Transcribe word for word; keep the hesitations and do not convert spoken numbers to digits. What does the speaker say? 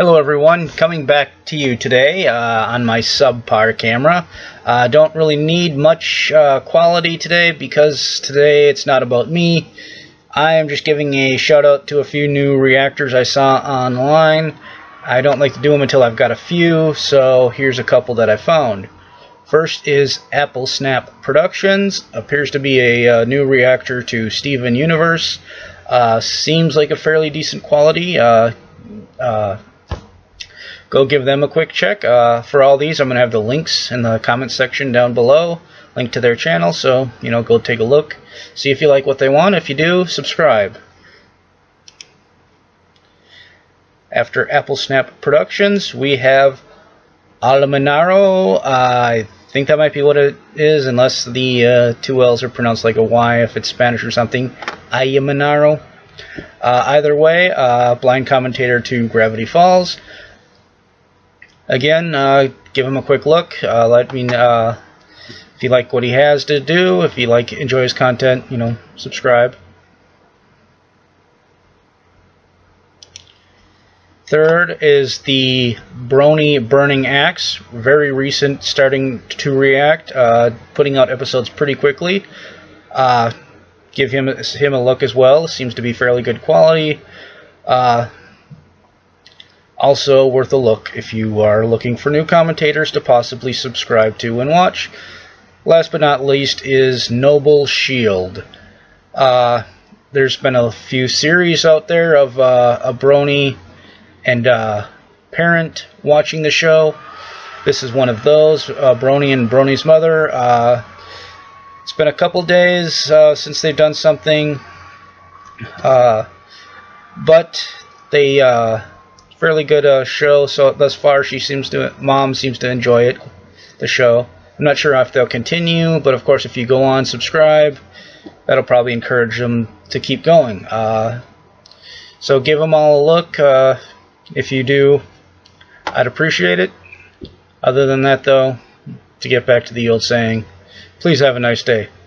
Hello everyone, coming back to you today uh, on my subpar camera. I uh, don't really need much uh, quality today because today it's not about me. I am just giving a shout out to a few new reactors I saw online. I don't like to do them until I've got a few, so here's a couple that I found. First is Apple Snap Productions. Appears to be a, a new reactor to Steven Universe. Uh, seems like a fairly decent quality. Uh, uh, Go give them a quick check. Uh, for all these, I'm going to have the links in the comments section down below. Link to their channel, so, you know, go take a look. See if you like what they want. If you do, subscribe. After Apple Snap Productions, we have Almenaro. Uh, I think that might be what it is, unless the uh, two L's are pronounced like a Y if it's Spanish or something. Almenaro. Uh, either way, uh, blind commentator to Gravity Falls. Again, uh, give him a quick look. Uh, let me uh, if you like what he has to do. If you like, enjoy his content, you know, subscribe. Third is the Brony Burning Axe. Very recent, starting to react, uh, putting out episodes pretty quickly. Uh, give him him a look as well. Seems to be fairly good quality. Uh, Also worth a look if you are looking for new commentators to possibly subscribe to and watch. Last but not least is Noble Shield. Uh, there's been a few series out there of uh, a Brony and uh, parent watching the show. This is one of those, uh, Brony and Brony's mother. Uh, it's been a couple days uh, since they've done something, uh, but they... Uh, fairly good uh, show so thus far. She seems to mom seems to enjoy it, the show. I'm not sure if they'll continue, but of course if you go on subscribe, that'll probably encourage them to keep going. Uh, so give them all a look. Uh, if you do, I'd appreciate it. Other than that though, to get back to the old saying, please have a nice day.